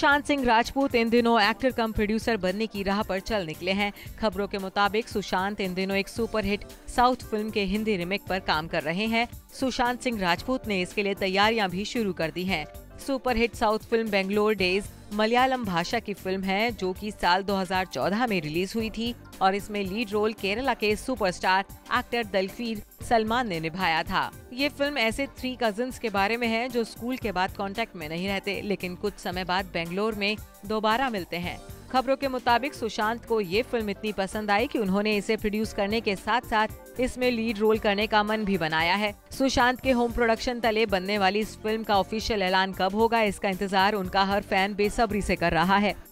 सुशांत सिंह राजपूत इन दिनों एक्टर कम प्रोड्यूसर बनने की राह पर चल निकले हैं। खबरों के मुताबिक सुशांत इन दिनों एक सुपरहिट साउथ फिल्म के हिंदी रीमेक पर काम कर रहे हैं। सुशांत सिंह राजपूत ने इसके लिए तैयारियां भी शुरू कर दी हैं। Superhit south film Bangalore days Malayalam भाषा की फिल्म है, जो कि साल 2014 में रिलीज हुई थी और इसमें लीड रोल केरला के सुपरस्टार एक्टर दलफीर सलमान ने निभाया था। ये फिल्म ऐसे 3 कजिन्स के बारे में है जो स्कूल के बाद कांटेक्ट में नहीं रहते, लेकिन कुछ समय बाद बेंगलोर में दोबारा मिलते हैं। खबरों के मुताबिक सुशांत को ये फिल्म इतनी पसंद आई कि उन्होंने इसे प्रोड्यूस करने के साथ साथ इसमें लीड रोल करने का मन भी बनाया है। सुशांत के होम प्रोडक्शन तले बनने वाली इस फिल्म का ऑफिशियल ऐलान कब होगा, इसका इंतजार उनका हर फैन बेसब्री से कर रहा है।